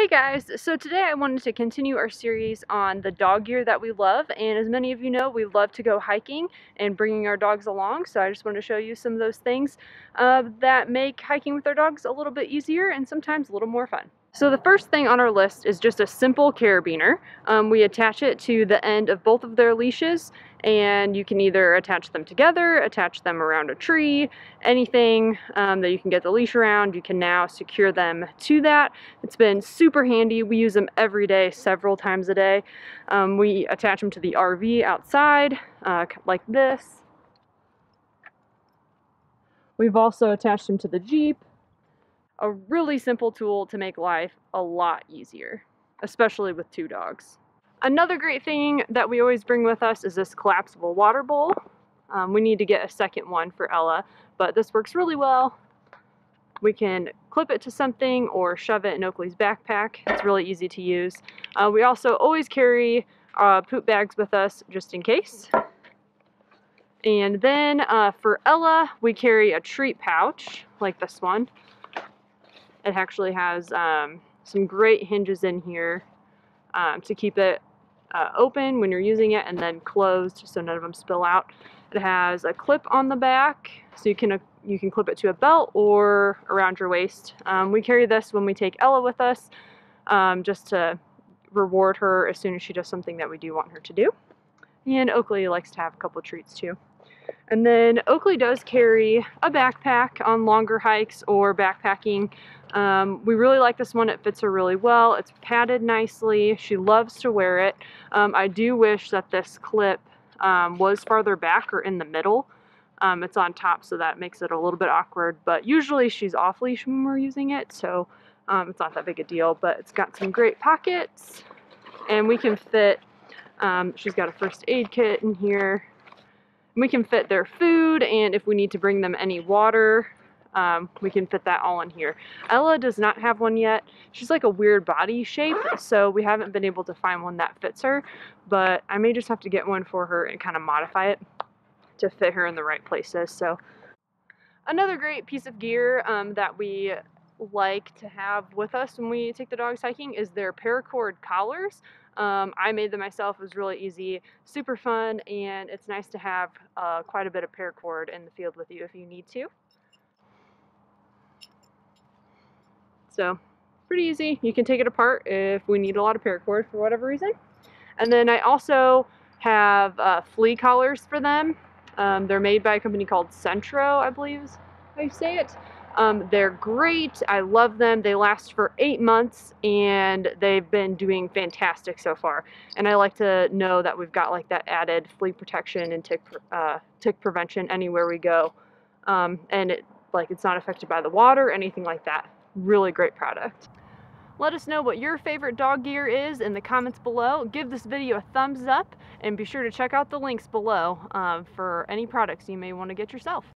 Hey guys, so today I wanted to continue our series on the dog year that we love, and as many of you know, we love to go hiking and bringing our dogs along, so I just wanted to show you some of those things that make hiking with our dogs a little bit easier and sometimes a little more fun. So the first thing on our list is just a simple carabiner. We attach it to the end of both of their leashes, and you can either attach them together, attach them around a tree, anything that you can get the leash around, you can now secure them to that. It's been super handy. We use them every day, several times a day. We attach them to the RV outside, like this. We've also attached them to the Jeep. A really simple tool to make life a lot easier, especially with two dogs. Another great thing that we always bring with us is this collapsible water bowl. We need to get a second one for Ella, but this works really well. We can clip it to something or shove it in Oakley's backpack. It's really easy to use. We also always carry poop bags with us just in case. And then for Ella, we carry a treat pouch like this one. It actually has some great hinges in here to keep it open when you're using it and then closed so none of them spill out. It has a clip on the back so you can clip it to a belt or around your waist. We carry this when we take Ella with us just to reward her as soon as she does something that we do want her to do. And Oakley likes to have a couple treats too. And then Oakley does carry a backpack on longer hikes or backpacking. We really like this one. It fits her really well. It's padded nicely. She loves to wear it. I do wish that this clip was farther back or in the middle. It's on top, so that makes it a little bit awkward, but usually she's off leash when we're using it, so it's not that big a deal, but it's got some great pockets, and we can fit, she's got a first aid kit in here. We can fit their food, and if we need to bring them any water, we can fit that all in here. Ella does not have one yet. She's like a weird body shape, so we haven't been able to find one that fits her, but I may just have to get one for her and kind of modify it to fit her in the right places. So another great piece of gear that we like to have with us when we take the dogs hiking is their paracord collars. I made them myself. It was really easy, super fun, and it's nice to have quite a bit of paracord in the field with you if you need to. So pretty easy. You can take it apart if we need a lot of paracord for whatever reason. And then I also have flea collars for them. They're made by a company called Centro, I believe is how you say it. They're great. I love them. They last for 8 months, and they've been doing fantastic so far. And I like to know that we've got like that added flea protection and tick prevention anywhere we go. And it's not affected by the water, anything like that. Really great product. Let us know what your favorite dog gear is in the comments below. Give this video a thumbs up, and be sure to check out the links below for any products you may want to get yourself.